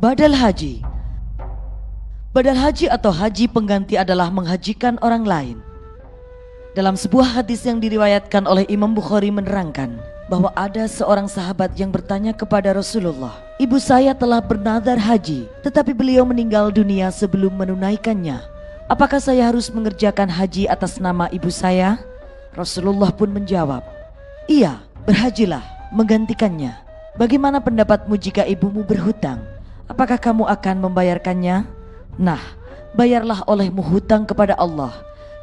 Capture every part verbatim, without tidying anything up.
Badal Haji. Badal Haji atau haji pengganti adalah menghajikan orang lain. Dalam sebuah hadis yang diriwayatkan oleh Imam Bukhari menerangkan bahwa ada seorang sahabat yang bertanya kepada Rasulullah, "Ibu saya telah bernadar haji, tetapi beliau meninggal dunia sebelum menunaikannya. Apakah saya harus mengerjakan haji atas nama ibu saya?" Rasulullah pun menjawab, "Iya, berhajilah menggantikannya. Bagaimana pendapatmu jika ibumu berhutang? Apakah kamu akan membayarkannya? Nah, bayarlah olehmu hutang kepada Allah,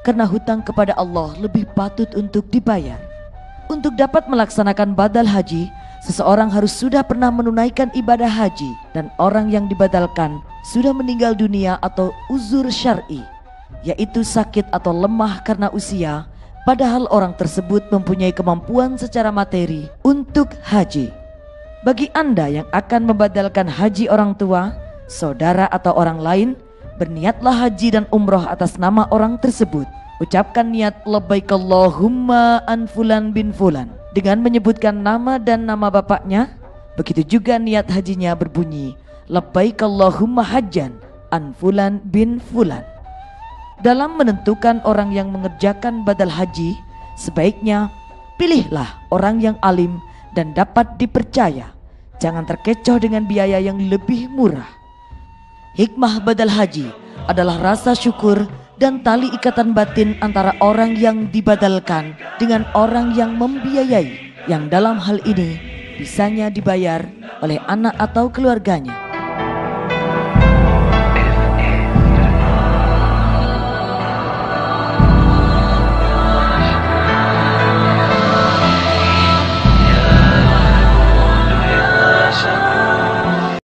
karena hutang kepada Allah lebih patut untuk dibayar." Untuk dapat melaksanakan badal haji, seseorang harus sudah pernah menunaikan ibadah haji, dan orang yang dibadalkan sudah meninggal dunia atau uzur syar'i, yaitu sakit atau lemah karena usia, padahal orang tersebut mempunyai kemampuan secara materi untuk haji. Bagi Anda yang akan membadalkan haji orang tua, saudara atau orang lain, berniatlah haji dan umroh atas nama orang tersebut. Ucapkan niat labbaikallahumma an fulan bin fulan dengan menyebutkan nama dan nama bapaknya. Begitu juga niat hajinya berbunyi labbaikallahumma hajjan an fulan bin fulan. Dalam menentukan orang yang mengerjakan badal haji, sebaiknya pilihlah orang yang alim dan dapat dipercaya. Jangan terkecoh dengan biaya yang lebih murah. Hikmah badal haji adalah rasa syukur dan tali ikatan batin antara orang yang dibadalkan dengan orang yang membiayai, yang dalam hal ini bisanya dibayar oleh anak atau keluarganya.